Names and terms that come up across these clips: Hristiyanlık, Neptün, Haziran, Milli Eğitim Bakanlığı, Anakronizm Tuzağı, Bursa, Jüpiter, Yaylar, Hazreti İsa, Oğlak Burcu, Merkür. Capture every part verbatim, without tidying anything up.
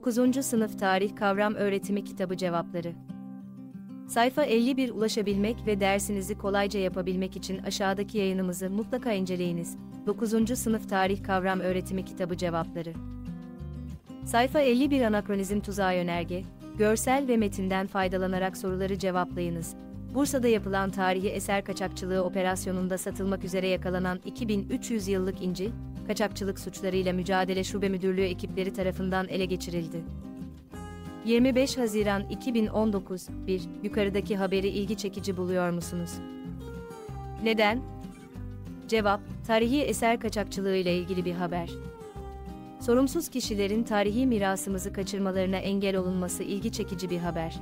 dokuzuncu Sınıf Tarih Kavram Öğretimi Kitabı Cevapları. Sayfa elli bir. Ulaşabilmek ve dersinizi kolayca yapabilmek için aşağıdaki yayınımızı mutlaka inceleyiniz. dokuzuncu Sınıf Tarih Kavram Öğretimi Kitabı Cevapları. Sayfa elli bir. Anakronizm Tuzağı Önerge, görsel ve metinden faydalanarak soruları cevaplayınız. Bursa'da yapılan tarihi eser kaçakçılığı operasyonunda satılmak üzere yakalanan iki bin üç yüz yıllık inci, kaçakçılık suçlarıyla mücadele şube müdürlüğü ekipleri tarafından ele geçirildi. yirmi beş Haziran iki bin on dokuz. bir. Yukarıdaki haberi ilgi çekici buluyor musunuz? Neden? Cevap, tarihi eser kaçakçılığı ile ilgili bir haber. Sorumsuz kişilerin tarihi mirasımızı kaçırmalarına engel olunması ilgi çekici bir haber.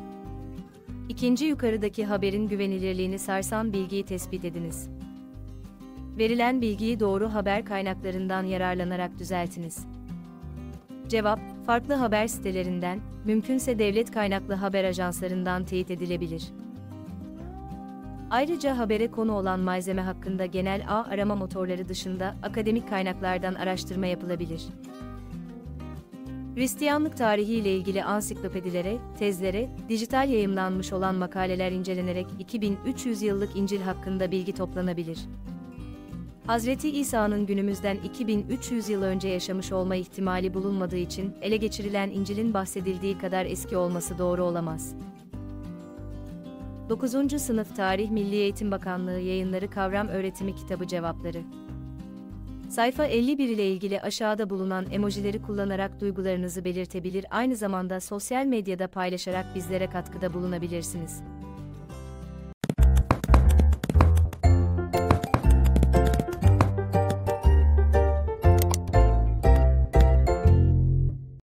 İkinci, yukarıdaki haberin güvenilirliğini sarsan bilgiyi tespit ediniz. Verilen bilgiyi doğru haber kaynaklarından yararlanarak düzeltiniz. Cevap, farklı haber sitelerinden, mümkünse devlet kaynaklı haber ajanslarından teyit edilebilir. Ayrıca habere konu olan malzeme hakkında genel ağ arama motorları dışında akademik kaynaklardan araştırma yapılabilir. Hristiyanlık tarihi ile ilgili ansiklopedilere, tezlere, dijital yayımlanmış olan makaleler incelenerek iki bin üç yüz yıllık İncil hakkında bilgi toplanabilir. Hazreti İsa'nın günümüzden iki bin üç yüz yıl önce yaşamış olma ihtimali bulunmadığı için ele geçirilen İncil'in bahsedildiği kadar eski olması doğru olamaz. dokuzuncu Sınıf Tarih Milli Eğitim Bakanlığı Yayınları Kavram Öğretimi Kitabı Cevapları. Sayfa elli bir ile ilgili aşağıda bulunan emojileri kullanarak duygularınızı belirtebilir, aynı zamanda sosyal medyada paylaşarak bizlere katkıda bulunabilirsiniz.